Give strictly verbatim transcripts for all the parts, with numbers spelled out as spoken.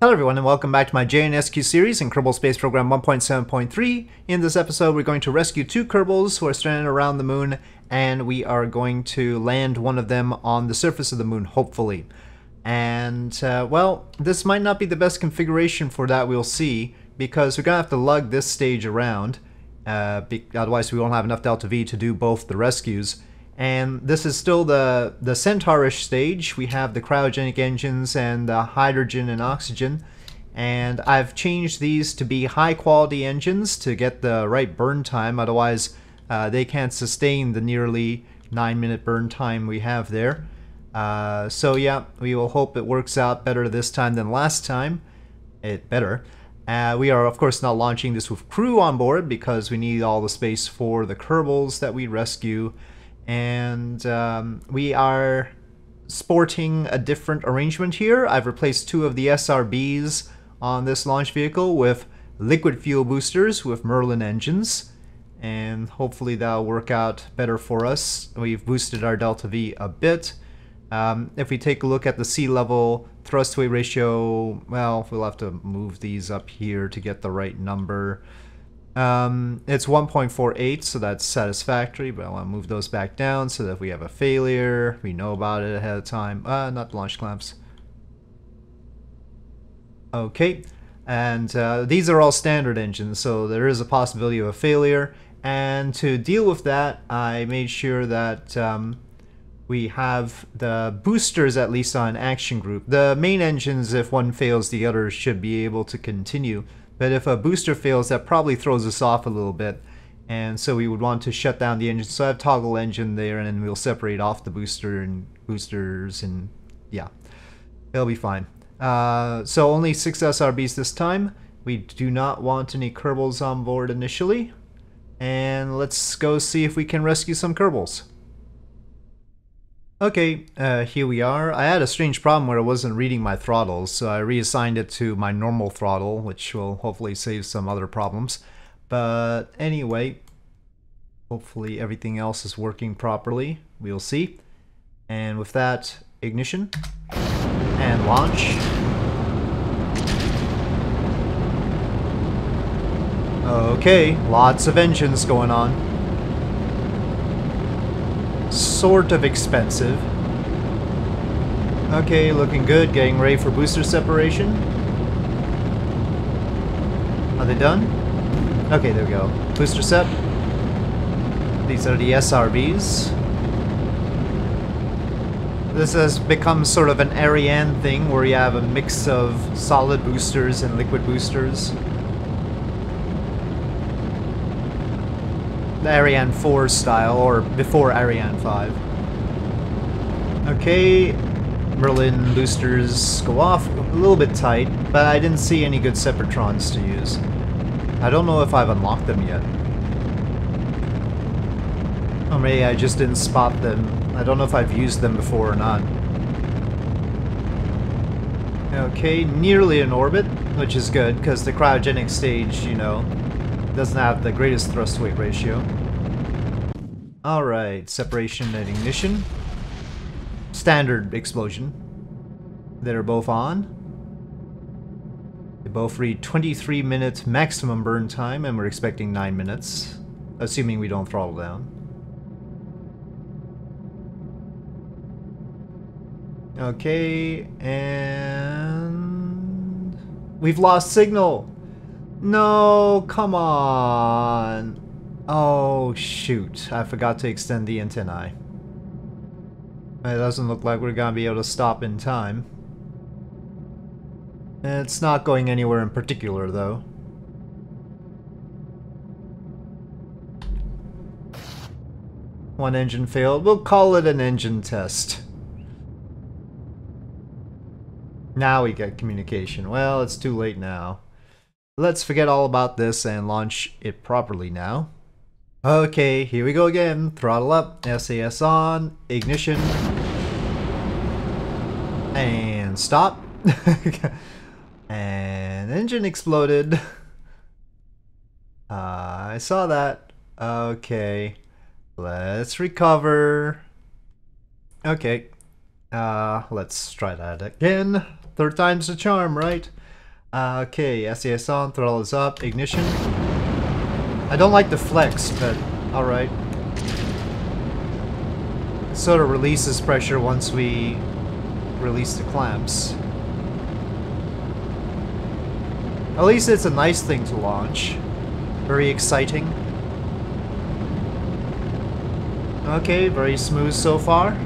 Hello everyone and welcome back to my J N S Q series in Kerbal Space Program one point seven point three. In this episode we're going to rescue two Kerbals who are stranded around the moon, and we are going to land one of them on the surface of the moon, hopefully. And uh, well, this might not be the best configuration for that, we'll see, because we're gonna have to lug this stage around, uh, otherwise we won't have enough Delta V to do both the rescues. And this is still the, the Centaurish stage. We have the cryogenic engines and the hydrogen and oxygen. And I've changed these to be high quality engines to get the right burn time. Otherwise, uh, they can't sustain the nearly nine minute burn time we have there. Uh, so yeah, we will hope it works out better this time than last time. It better. Uh, we are of course not launching this with crew on board because we need all the space for the Kerbals that we rescue. And um, we are sporting a different arrangement here. I've replaced two of the S R Bs on this launch vehicle with liquid fuel boosters with Merlin engines, and hopefully that'll work out better for us. We've boosted our Delta V a bit. Um, if we take a look at the sea level thrust weight ratio, well, we'll have to move these up here to get the right number. Um, it's one point four eight, so that's satisfactory, but I want to move those back down so that if we have a failure, we know about it ahead of time. Uh, not launch clamps. Okay, and uh, these are all standard engines, so there is a possibility of a failure. And to deal with that, I made sure that um, we have the boosters at least on action group. The main engines, if one fails, the others should be able to continue. But if a booster fails, that probably throws us off a little bit, and so we would want to shut down the engine. So I have toggle engine there, and then we'll separate off the booster and boosters, and yeah, it'll be fine. Uh, so only six S R Bs this time. We do not want any Kerbals on board initially, and let's go see if we can rescue some Kerbals. Okay, uh, here we are. I had a strange problem where I wasn't reading my throttles, so I reassigned it to my normal throttle, which will hopefully save some other problems. But anyway, hopefully everything else is working properly. We'll see. And with that, ignition and launch. Okay, lots of engines going on. Sort of expensive. Okay, looking good. Getting ready for booster separation. Are they done? Okay, there we go. Booster sep. These are the S R Bs. This has become sort of an Ariane thing where you have a mix of solid boosters and liquid boosters. The Ariane four style, or before Ariane five. Okay, Merlin boosters go off a little bit tight, but I didn't see any good separatrons to use. I don't know if I've unlocked them yet. Or maybe I just didn't spot them. I don't know if I've used them before or not. Okay, nearly in orbit, which is good, because the cryogenic stage, you know, doesn't have the greatest thrust weight ratio. Alright, separation and ignition. Standard explosion. They're both on. They both read twenty-three minute maximum burn time, and we're expecting nine minutes, assuming we don't throttle down. Okay, and we've lost signal! No, come on. Oh, shoot. I forgot to extend the antennae. It doesn't look like we're going to be able to stop in time. It's not going anywhere in particular, though. One engine failed. We'll call it an engine test. Now we get communication. Well, it's too late now. Let's forget all about this and launch it properly now. Okay, here we go again. Throttle up, S A S on, ignition, and stop. And engine exploded. Uh, I saw that. Okay, let's recover. Okay, uh, let's try that again. Third time's the charm, right? Uh, okay, S A S on, throttle is up, ignition. I don't like the flex, but alright. It sort of releases pressure once we release the clamps. At least it's a nice thing to launch. Very exciting. Okay, very smooth so far.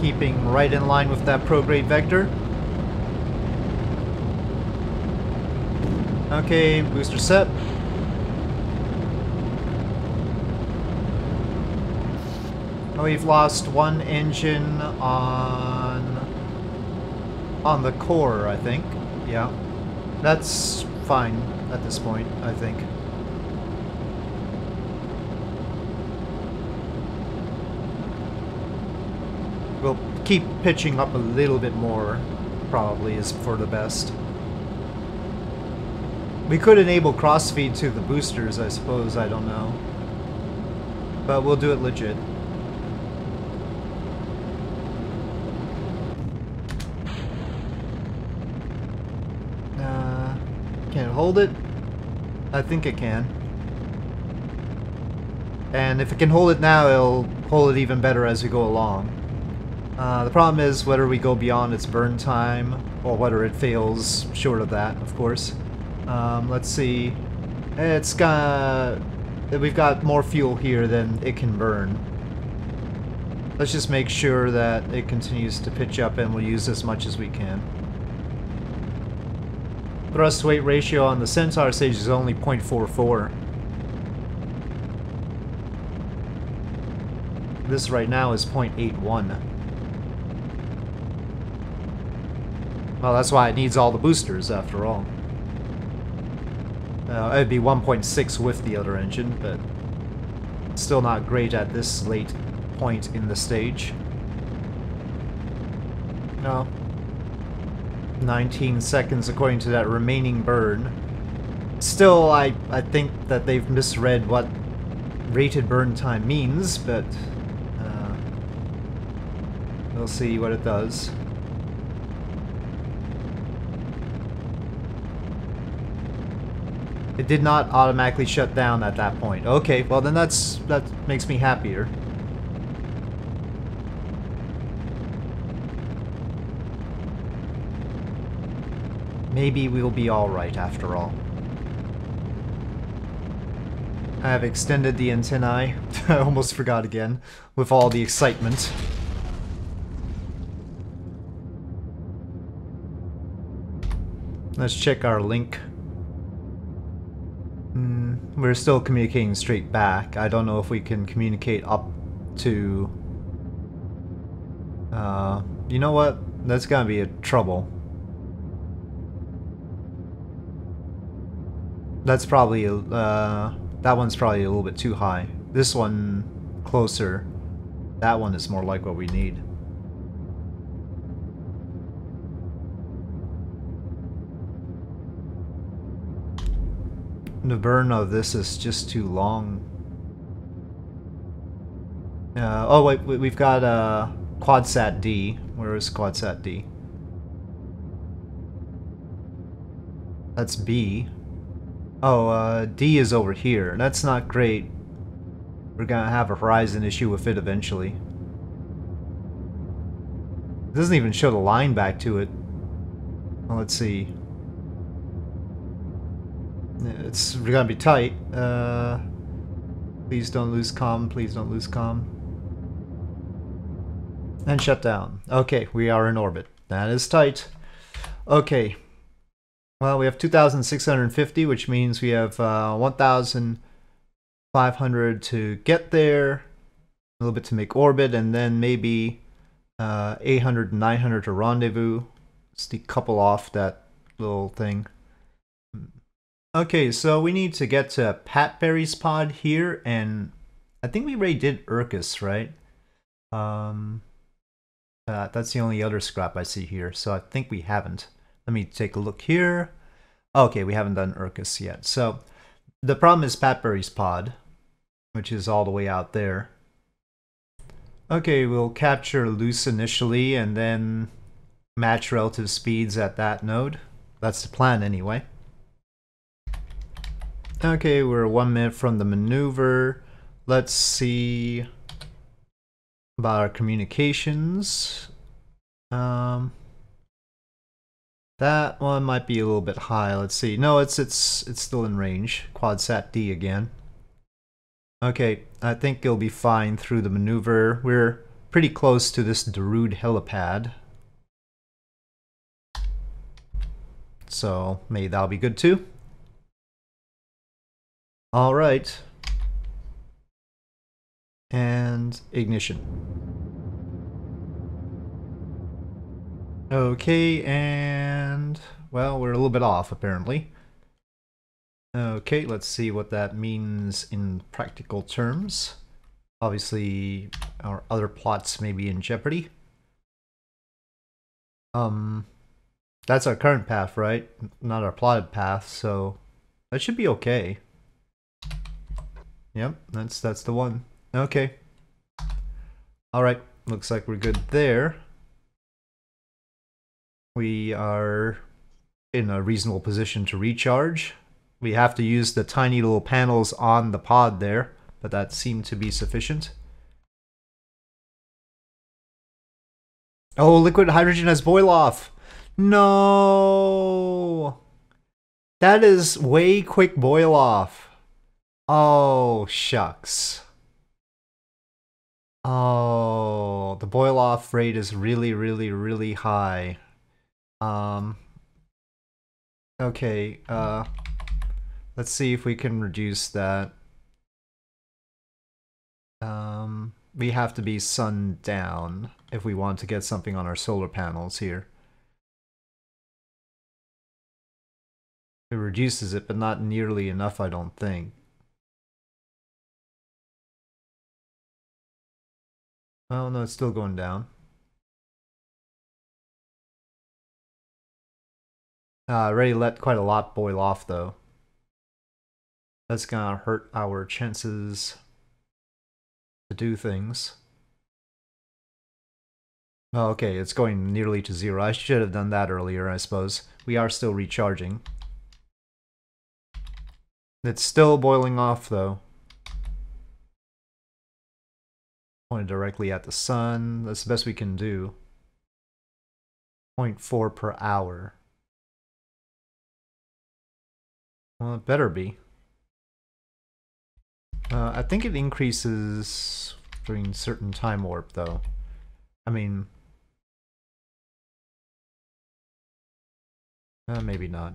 Keeping right in line with that prograde vector. Okay, booster set. Oh, we've lost one engine on on the core, I think. Yeah, that's fine at this point, I think. We'll keep pitching up a little bit more, probably, is for the best. We could enable crossfeed to the boosters, I suppose, I don't know. But we'll do it legit. Uh, can it hold it? I think it can. And if it can hold it now, it'll hold it even better as we go along. Uh, the problem is whether we go beyond its burn time, or whether it fails short of that, of course. Um, let's see. It's got... We've got more fuel here than it can burn. Let's just make sure that it continues to pitch up and we'll use as much as we can. Thrust weight ratio on the Centaur stage is only zero point four four. This right now is zero point eight one. Well, that's why it needs all the boosters, after all. Uh, it would be one point six with the other engine, but still not great at this late point in the stage. No. nineteen seconds according to that remaining burn. Still, I, I think that they've misread what rated burn time means, but uh, we'll see what it does. It did not automatically shut down at that point. Okay, well then that's that makes me happier. Maybe we'll be alright after all. I have extended the antennae. I almost forgot again, with all the excitement. Let's check our link. We're still communicating straight back. I don't know if we can communicate up to... Uh, you know what? That's gonna be a trouble. That's probably... Uh, that one's probably a little bit too high. This one, closer. That one is more like what we need. The burn of this is just too long. Uh, oh wait, we've got uh, QuadSat D. Where is QuadSat D? That's B. Oh, uh, D is over here. That's not great. We're gonna have a horizon issue with it eventually. It doesn't even show the line back to it. Well, let's see. It's gonna be tight. Uh, please don't lose comm. Please don't lose comm. And shut down. Okay, we are in orbit. That is tight. Okay. Well, we have two thousand six hundred fifty, which means we have uh, one thousand five hundred to get there, a little bit to make orbit, and then maybe uh, eight hundred and nine hundred to rendezvous. Let's decouple off that little thing. Okay, so we need to get to Patberry's pod here, and I think we already did Urcus, right? Um, uh, that's the only other scrap I see here, so I think we haven't. Let me take a look here. Okay, we haven't done Urcus yet. So the problem is Patberry's pod, which is all the way out there. Okay, we'll capture Luce initially, and then match relative speeds at that node. That's the plan anyway. Okay, we're one minute from the maneuver. Let's see about our communications. Um, that one might be a little bit high. Let's see. No, it's it's it's still in range. QuadSat D again. Okay, I think it'll be fine through the maneuver. We're pretty close to this Darude helipad, so maybe that'll be good too. All right, and ignition. Okay, and well, we're a little bit off apparently. Okay, let's see what that means in practical terms. Obviously, our other plots may be in jeopardy. Um, that's our current path, right? Not our plotted path, so that should be okay. Yep, that's that's the one. Okay. All right, looks like we're good there. We are in a reasonable position to recharge. We have to use the tiny little panels on the pod there, but that seemed to be sufficient. Oh, liquid hydrogen has boil-off! No! That is way quick boil-off. Oh, shucks. Oh, the boil-off rate is really, really, really high. Um, okay, uh, let's see if we can reduce that. Um, we have to be sun down if we want to get something on our solar panels here. It reduces it, but not nearly enough, I don't think. Oh, no, it's still going down. I uh, already let quite a lot boil off though. That's gonna hurt our chances to do things. Oh, okay, it's going nearly to zero. I should have done that earlier, I suppose. We are still recharging. It's still boiling off though. Pointed directly at the sun. That's the best we can do. zero point four per hour. Well, it better be. Uh, I think it increases during certain time warp, though. I mean... Uh, maybe not.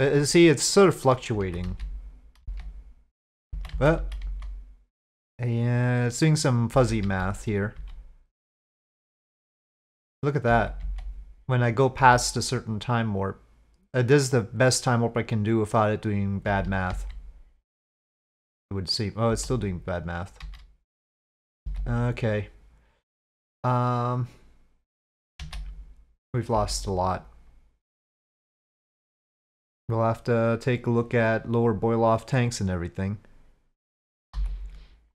Uh, see, it's sort of fluctuating. But... Yeah, it's doing some fuzzy math here. Look at that. When I go past a certain time warp. Uh, this is the best time warp I can do without it doing bad math. It would seem. Oh, it's still doing bad math. Okay. Um, we've lost a lot. We'll have to take a look at lower boil-off tanks and everything.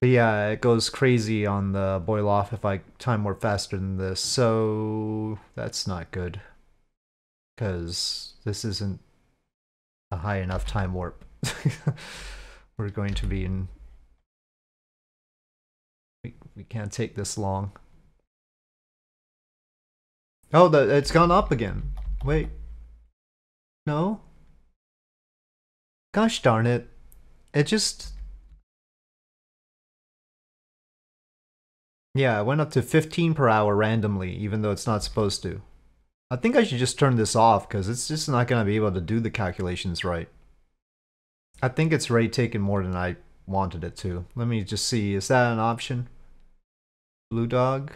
Yeah, it goes crazy on the boil off if I time warp faster than this, so that's not good. Because this isn't a high enough time warp. We're going to be in... We, we can't take this long. Oh, the, it's gone up again. Wait. No? Gosh darn it. It just... Yeah, it went up to fifteen per hour randomly, even though it's not supposed to. I think I should just turn this off, because it's just not going to be able to do the calculations right. I think it's already taken more than I wanted it to. Let me just see, is that an option? Blue Dog?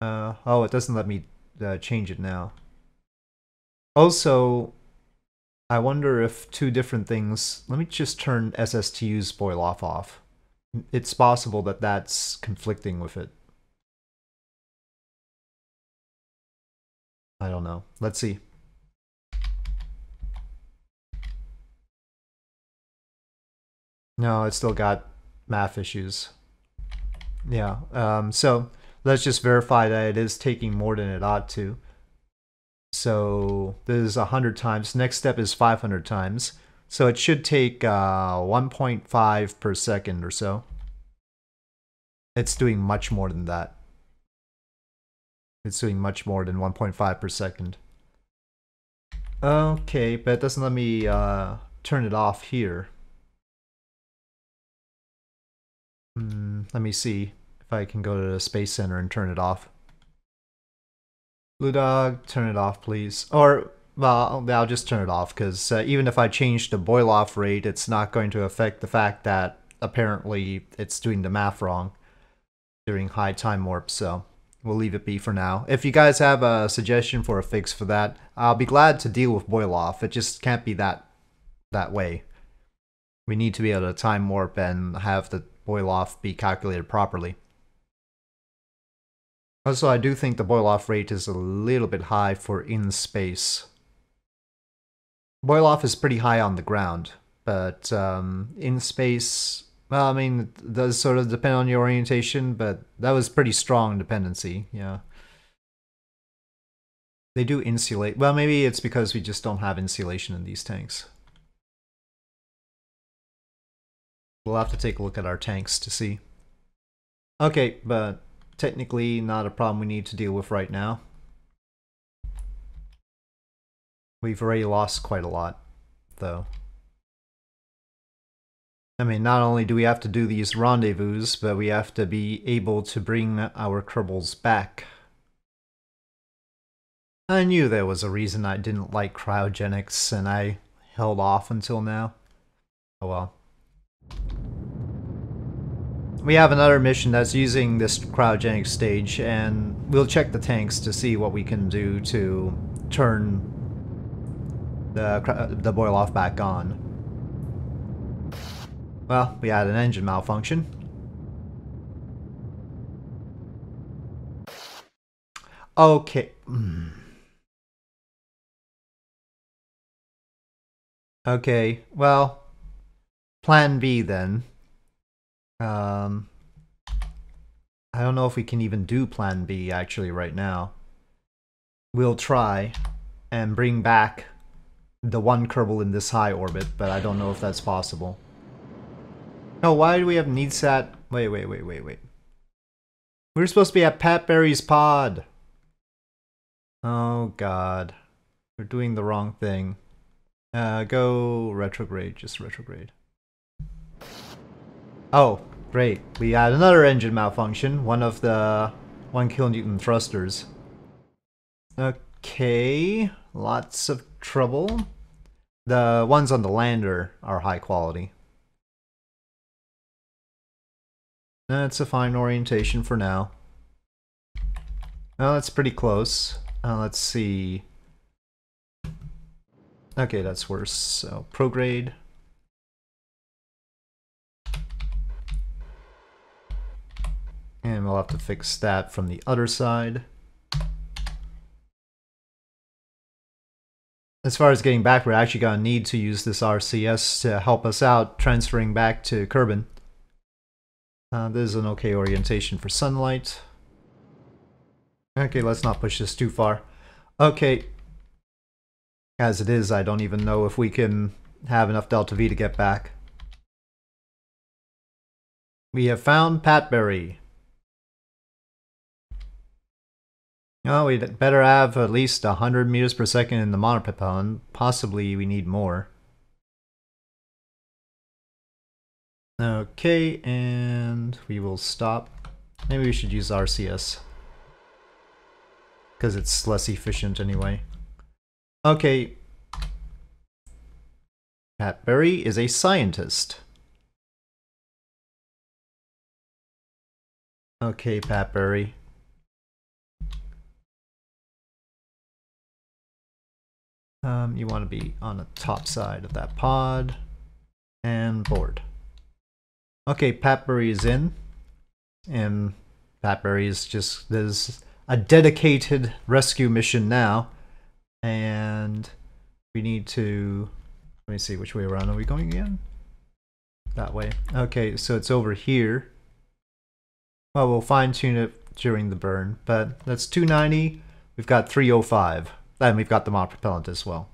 Uh, oh, it doesn't let me uh, change it now. Also, I wonder if two different things... Let me just turn S S T U's boil-off off. It's possible that that's conflicting with it. I don't know. Let's see. No, it's still got math issues. Yeah, um, so let's just verify that it is taking more than it ought to. So this is one hundred times. Next step is five hundred times. So it should take uh, one point five per second or so. It's doing much more than that. It's doing much more than one point five per second. Okay, but it doesn't let me uh, turn it off here. Mm, let me see if I can go to the Space Center and turn it off. Blue Dog, turn it off, please. Or, well, I'll just turn it off, because uh, even if I change the boil-off rate, it's not going to affect the fact that apparently it's doing the math wrong during high time warp, so we'll leave it be for now. If you guys have a suggestion for a fix for that, I'll be glad to deal with boil-off. It just can't be that that way. We need to be able to time warp and have the boil-off be calculated properly. Also, I do think the boil-off rate is a little bit high for in space. Boil-off is pretty high on the ground, but um, in space, well, I mean, it does sort of depend on your orientation, but that was pretty strong dependency, yeah. They do insulate. Well, maybe it's because we just don't have insulation in these tanks. We'll have to take a look at our tanks to see. Okay, but technically not a problem we need to deal with right now. We've already lost quite a lot, though. I mean, not only do we have to do these rendezvous, but we have to be able to bring our Kerbals back. I knew there was a reason I didn't like cryogenics, and I held off until now. Oh well. We have another mission that's using this cryogenic stage, and we'll check the tanks to see what we can do to turn the, the boil-off back on. Well, we had an engine malfunction. Okay. Okay, well, plan B then. Um, I don't know if we can even do plan B actually right now. We'll try and bring back the one Kerbal in this high orbit, but I don't know if that's possible. No, why do we have Needsat? Wait, wait, wait, wait, wait. We were supposed to be at Patberry's pod. Oh god. We're doing the wrong thing. Uh, go retrograde, just retrograde. Oh, great. We had another engine malfunction, one of the one kilonewton thrusters. Okay, lots of trouble. The ones on the lander are high quality. That's a fine orientation for now. Well, that's pretty close. Uh, let's see. Okay, that's worse. So, prograde. And we'll have to fix that from the other side. As far as getting back, we're actually going to need to use this R C S to help us out transferring back to Kerbin. Uh, this is an okay orientation for sunlight. Okay, let's not push this too far. Okay. As it is, I don't even know if we can have enough Delta V to get back. We have found Patberry. No, we'd better have at least one hundred meters per second in the monopropel, and possibly we need more. Okay, and we will stop. Maybe we should use R C S, because it's less efficient anyway. Okay. Patberry is a scientist. Okay, Patberry. Um, you want to be on the top side of that pod and board. Okay, Patberry is in, and Patberry is just there's a dedicated rescue mission now, and we need to let me see which way around are we going again? That way. Okay, so it's over here. Well, we'll fine-tune it during the burn, but that's two ninety. We've got three oh five, and we've got the mod propellant as well.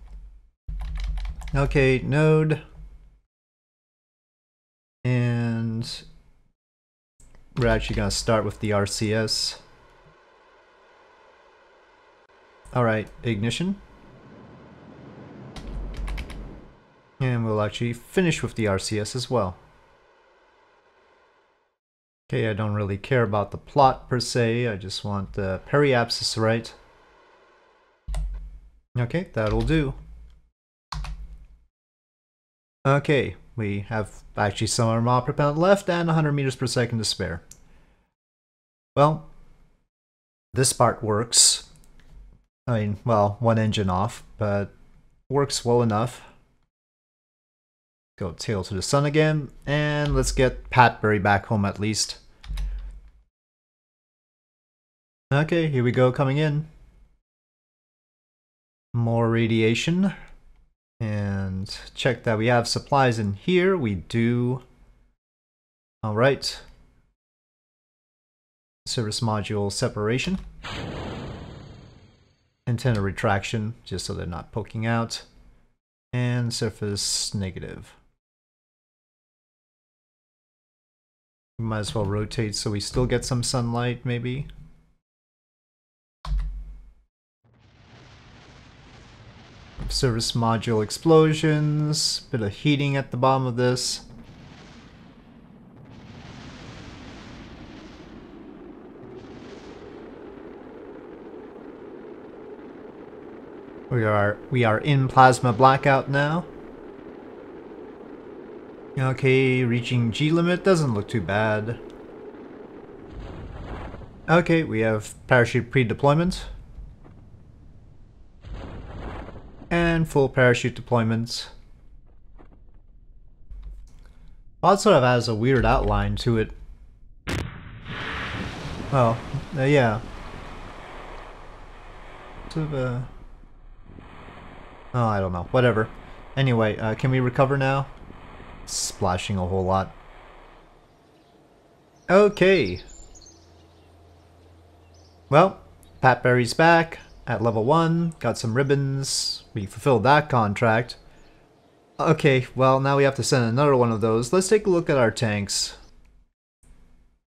Okay, node. And we're actually going to start with the R C S. Alright, ignition. And we'll actually finish with the R C S as well. Okay, I don't really care about the plot per se, I just want the periapsis right. Okay, that'll do. Okay, we have actually some of our mod propellant left and one hundred meters per second to spare. Well, this part works. I mean, well, one engine off, but works well enough. Go tail to the sun again, and let's get Patberry back home at least. Okay, here we go, coming in. More radiation. And check that we have supplies in here. We do. Alright. Service module separation. Antenna retraction, just so they're not poking out. And surface negative. We might as well rotate so we still get some sunlight, maybe. Service module explosions, bit of heating at the bottom of this. We are we are in plasma blackout now. Okay, reaching G limit doesn't look too bad. Okay, we have parachute pre-deployment. And full parachute deployments. Pod sort of has a weird outline to it. Oh, uh, yeah. Sort of a... Oh, I don't know. Whatever. Anyway, uh, can we recover now? It's splashing a whole lot. Okay. Well, Patberry's back at level one. Got some ribbons. We fulfilled that contract. Okay, well, now we have to send another one of those. Let's take a look at our tanks.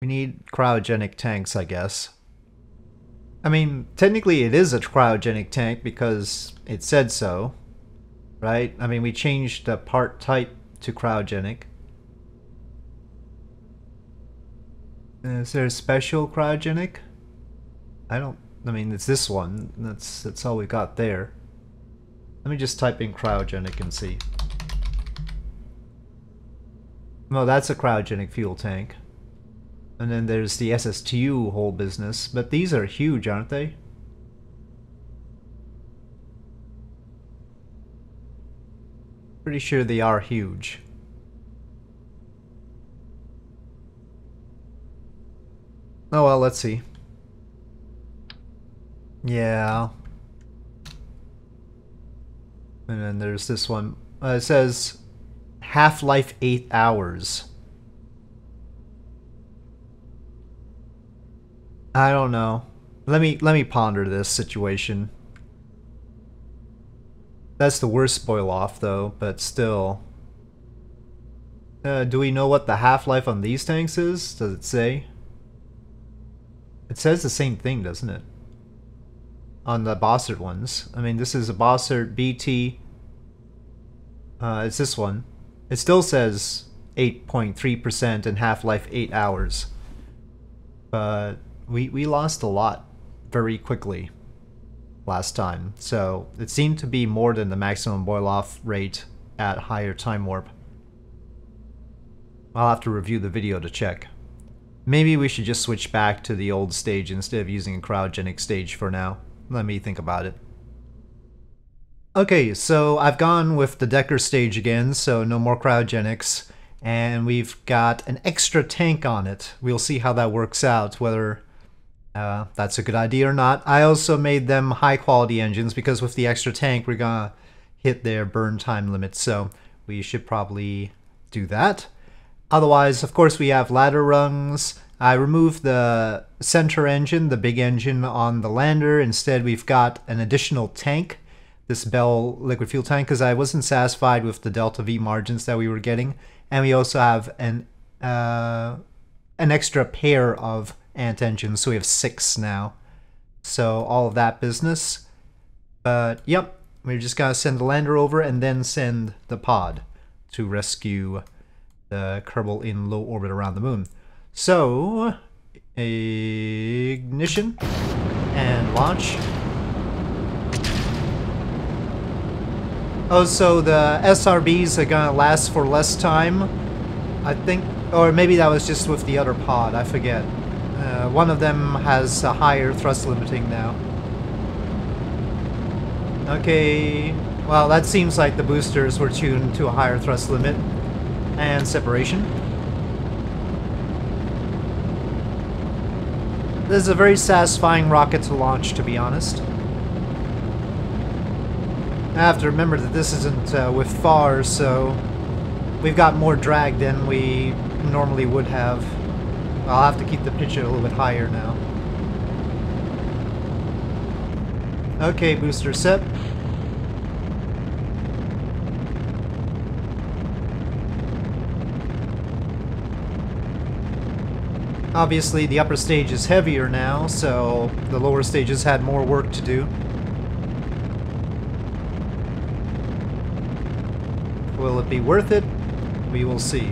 We need cryogenic tanks, I guess. I mean, technically it is a cryogenic tank because it said so, right? I mean, we changed the part type to cryogenic. Is there a special cryogenic? I don't, I mean, it's this one. That's, that's all we got there. Let me just type in cryogenic and see. No, that's a cryogenic fuel tank. And then there's the S S T U whole business, but these are huge, aren't they? Pretty sure they are huge. Oh well, let's see. Yeah. And then there's this one. Uh, it says half-life eight hours. I don't know. Let me let me ponder this situation. That's the worst spoil off though, but still. Uh, do we know what the half-life on these tanks is? Does it say? It says the same thing, doesn't it? On the Bossert ones. I mean, this is a Bossert B T. Uh, it's this one. It still says eight point three percent and half-life eight hours. But We, we lost a lot very quickly last time, so it seemed to be more than the maximum boil-off rate at higher time warp. I'll have to review the video to check. Maybe we should just switch back to the old stage instead of using a cryogenic stage for now. Let me think about it. Okay, so I've gone with the Decker stage again, so no more cryogenics. And we've got an extra tank on it. We'll see how that works out, whether uh, that's a good idea or not. I also made them high quality engines because with the extra tank we're gonna hit their burn time limit, so we should probably do that. Otherwise, of course, we have ladder rungs, I removed the center engine, the big engine on the lander. Instead, we've got an additional tank, this Bell liquid fuel tank, because I wasn't satisfied with the Delta V margins that we were getting. And we also have an uh, an extra pair of ant engines, so we have six now. So all of that business. But yep, we're just gonna send the lander over and then send the pod to rescue the Kerbal in low orbit around the moon. So, ignition and launch. Oh, so the S R Bs are gonna last for less time, I think, or maybe that was just with the other pod, I forget. Uh, one of them has a higher thrust limiting now. Okay, well that seems like the boosters were tuned to a higher thrust limit and separation. This is a very satisfying rocket to launch, to be honest. I have to remember that this isn't uh, with F A R, so we've got more drag than we normally would have. I'll have to keep the picture a little bit higher now. Okay, booster set. Obviously, the upper stage is heavier now, so the lower stages had more work to do. Will it be worth it? We will see.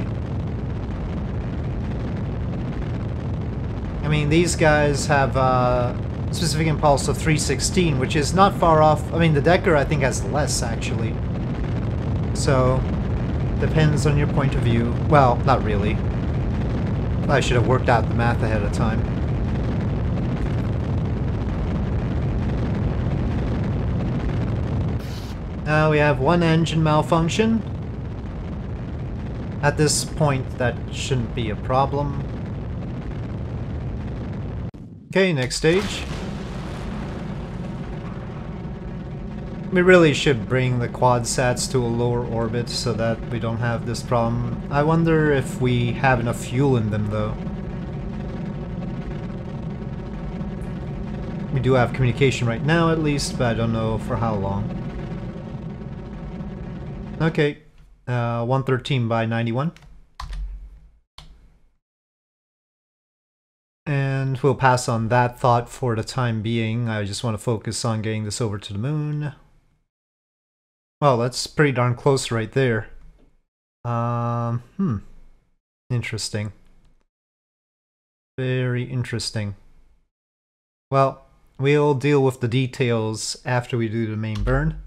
I mean, these guys have a specific impulse of three sixteen, which is not far off. I mean, the Decker, I think, has less, actually. So, depends on your point of view. Well, not really. I should have worked out the math ahead of time. Now we have one engine malfunction. At this point, that shouldn't be a problem. Okay, next stage. We really should bring the quadsats to a lower orbit so that we don't have this problem. I wonder if we have enough fuel in them, though. We do have communication right now, at least, but I don't know for how long. Okay, uh, one thirteen by ninety-one. And we'll pass on that thought for the time being. I just want to focus on getting this over to the moon. Well, that's pretty darn close right there. Um, hmm. Interesting. Very interesting. Well, we'll deal with the details after we do the main burn.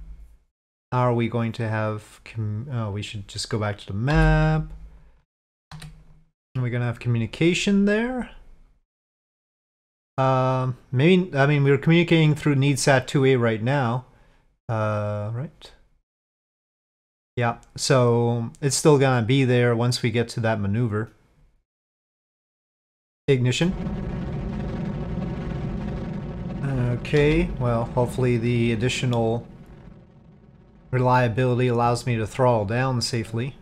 Are we going to have... Oh, we should just go back to the map. Are we going to have communication there? Um, maybe... I mean, we're communicating through Needsat two A right now. Uh, right? Yeah, so it's still gonna be there once we get to that maneuver. Ignition. Okay, well, hopefully the additional reliability allows me to throttle down safely.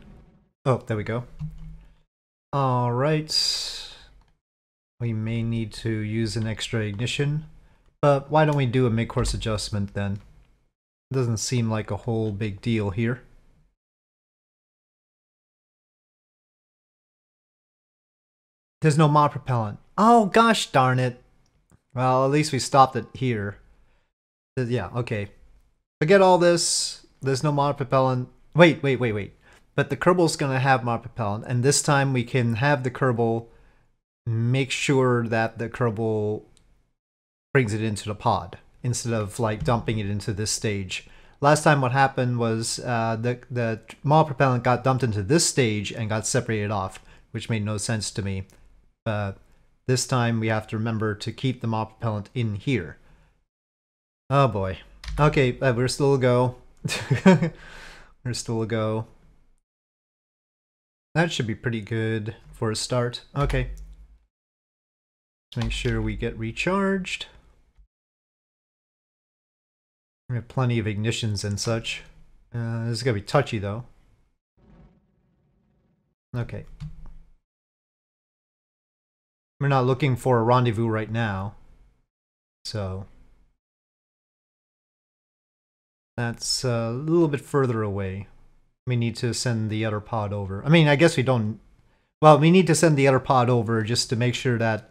Oh, there we go. Alright. We may need to use an extra ignition, but why don't we do a mid-course adjustment then? Doesn't seem like a whole big deal here. There's no mod propellant. Oh, gosh darn it. Well, at least we stopped it here. Yeah, okay. Forget all this. There's no mod propellant. Wait, wait, wait, wait. But the Kerbal's going to have mod propellant. And this time we can have the Kerbal make sure that the Kerbal brings it into the pod, instead of like dumping it into this stage. Last time what happened was uh, the, the mod propellant got dumped into this stage and got separated off, which made no sense to me. But this time we have to remember to keep the mod propellant in here. Oh boy. Okay, uh, we're still a go. We're still a go. That should be pretty good for a start. Okay. Let's make sure we get recharged. We have plenty of ignitions and such. Uh, this is gonna be touchy though. Okay. We're not looking for a rendezvous right now. So that's a little bit further away. We need to send the other pod over. I mean, I guess we don't... Well, we need to send the other pod over just to make sure that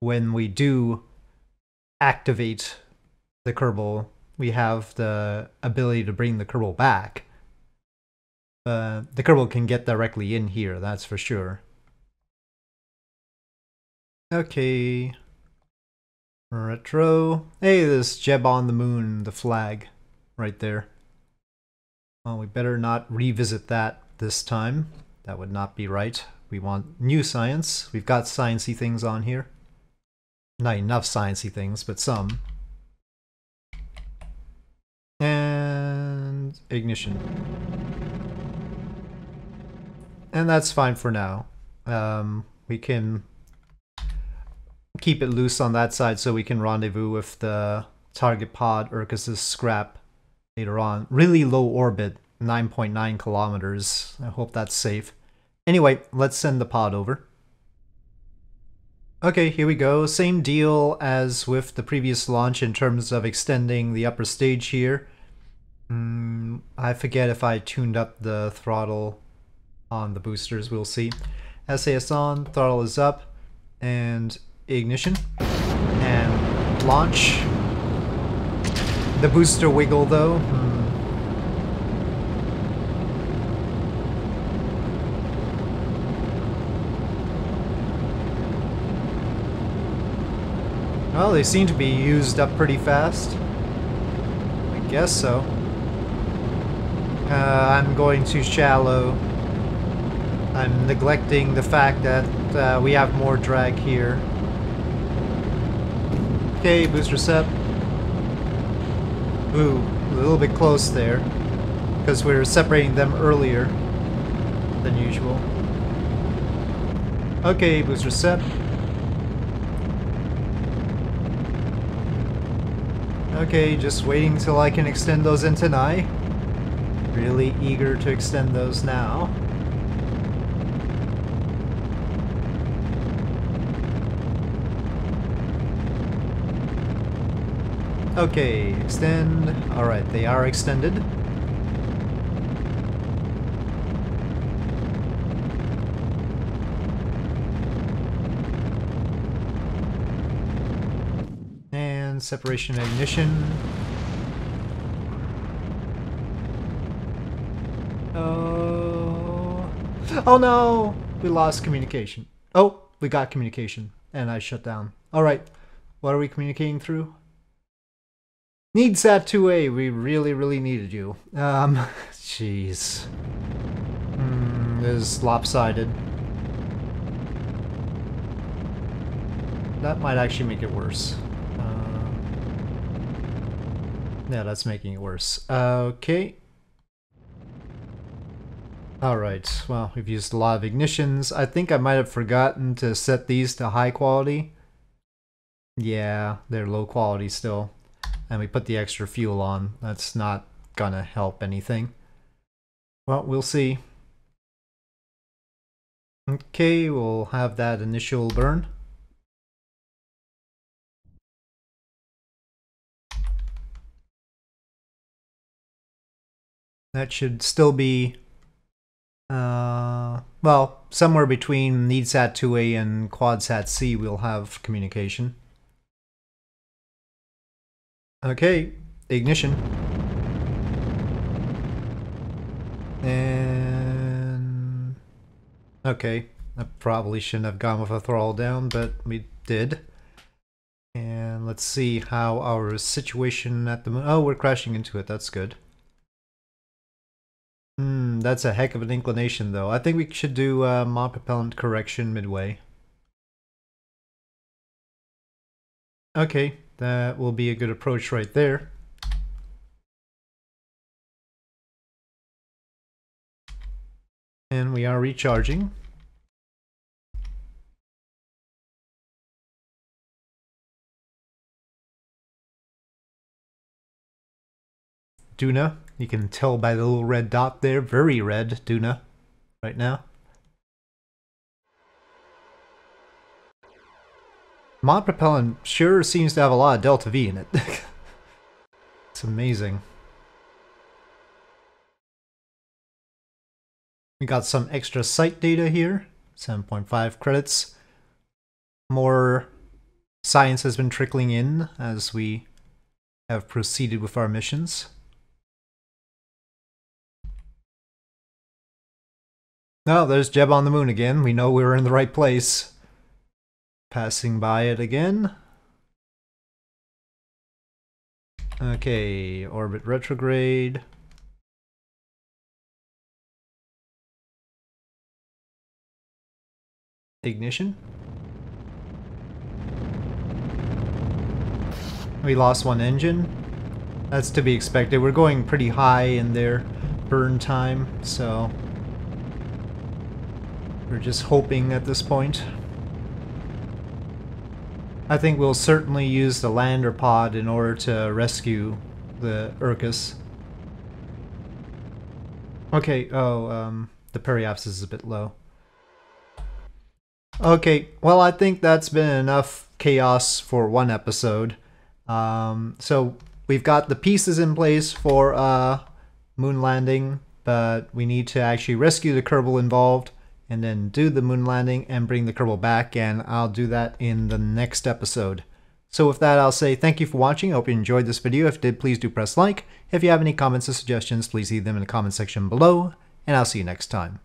when we do activate the Kerbal, we have the ability to bring the Kerbal back. Uh, the Kerbal can get directly in here, that's for sure. Okay. Retro. Hey, this Jeb on the moon, the flag right there. Well, we better not revisit that this time. That would not be right. We want new science. We've got sciencey things on here. Not enough sciencey things, but some. And ignition. And that's fine for now. Um, we can keep it loose on that side so we can rendezvous with the target pod, Urcus's scrap, later on. Really low orbit, nine point nine kilometers. I hope that's safe. Anyway, let's send the pod over. Okay, here we go. Same deal as with the previous launch in terms of extending the upper stage here. Mm, I forget if I tuned up the throttle on the boosters. We'll see. S A S on, throttle is up, and ignition, and launch. The booster wiggle though. Well, they seem to be used up pretty fast. I guess so. Uh, I'm going too shallow. I'm neglecting the fact that uh, we have more drag here. Okay, booster set. Ooh, a little bit close there, because we were separating them earlier than usual. Okay, booster set. Okay, just waiting till I can extend those antennae. Really eager to extend those now. Okay, extend. Alright, they are extended. And separation ignition. Oh. Oh no! We lost communication. Oh, we got communication. And I shut down. Alright, what are we communicating through? Needsat two A, we really, really needed you. Um, jeez. Mm, this is lopsided. That might actually make it worse. Uh, yeah, that's making it worse. Uh, okay. Alright, well, we've used a lot of ignitions. I think I might have forgotten to set these to high quality. Yeah, they're low quality still. And we put the extra fuel on. That's not gonna help anything. Well, we'll see. Okay, we'll have that initial burn. That should still be, uh, well, somewhere between Needsat two A and QuadSat C we'll have communication. Okay, ignition. And... okay, I probably shouldn't have gone with a throttle down, but we did. And let's see how our situation at the moment... oh, we're crashing into it, that's good. Hmm, that's a heck of an inclination though. I think we should do uh, mod propellant correction midway. Okay. That will be a good approach right there. And we are recharging. Duna, you can tell by the little red dot there, very red Duna right now. Mod propellant sure seems to have a lot of Delta V in it. It's amazing. We got some extra site data here, seven point five credits. More science has been trickling in as we have proceeded with our missions. Oh, there's Jeb on the moon again. We know we were in the right place. Passing by it again. Okay, orbit retrograde. Ignition. We lost one engine. That's to be expected. We're going pretty high in their burn time, so we're just hoping at this point. I think we'll certainly use the lander pod in order to rescue the Urcus. Okay, oh, um, the periapsis is a bit low. Okay, well, I think that's been enough chaos for one episode. Um, so we've got the pieces in place for uh, moon landing, but we need to actually rescue the Kerbal involved, and then do the moon landing and bring the Kerbal back, and I'll do that in the next episode. So with that, I'll say thank you for watching. I hope you enjoyed this video. If you did, please do press like. If you have any comments or suggestions, please leave them in the comment section below, and I'll see you next time.